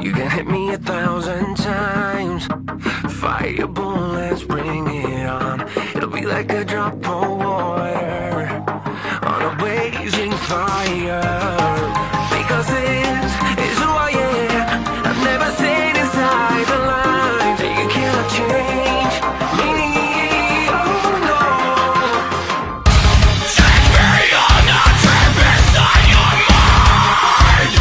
You can hit me 1,000 times. Fire bullets, bring it on. It'll be like a drop of water on a blazing fire. Because this is who I am. I've never stayed inside the lines. You cannot change me. Oh no. Take me on a trip inside your mind.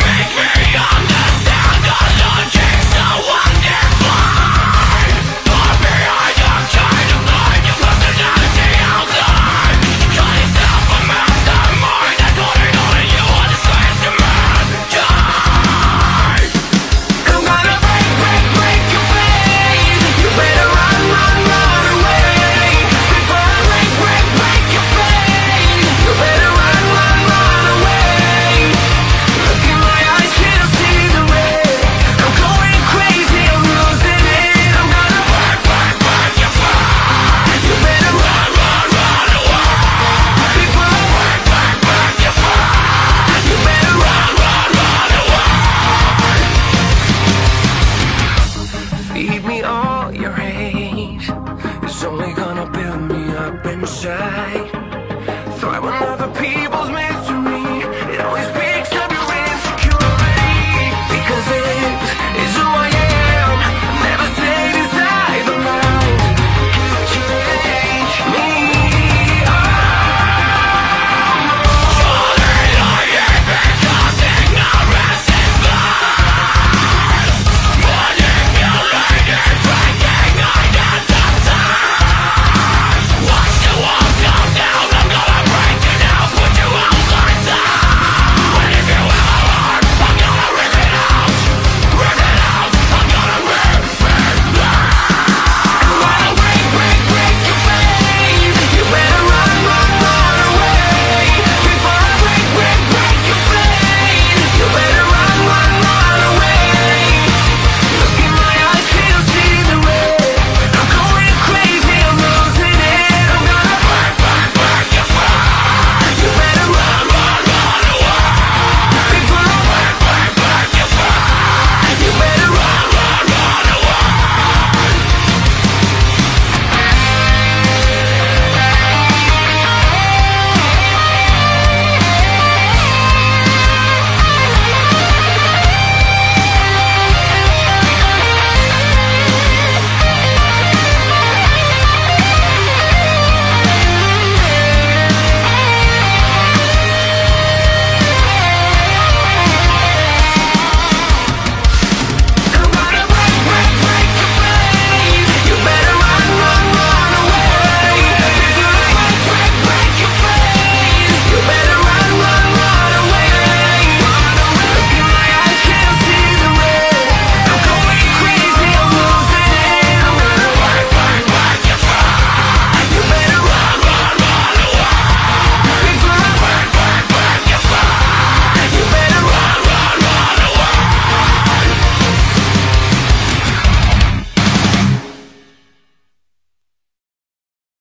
Make me understand the logic so undefined. Put me in a kind of line. Your personality outline. Call yourself a mastermind. I don't know you are the smartest man. Die. I'm gonna break, break, break your face. You better run, run, run away. Before I break, break, break your face. You better run, run, run away. Look in my eyes, can I see the way? I'm going crazy, I'm losing it. I'm gonna break, break, break your face. You better run, run, run away. Before I break, break, break your face. You better run, run, run away. Feed me all your hate. It's only gonna build me up inside. Thrive on other people's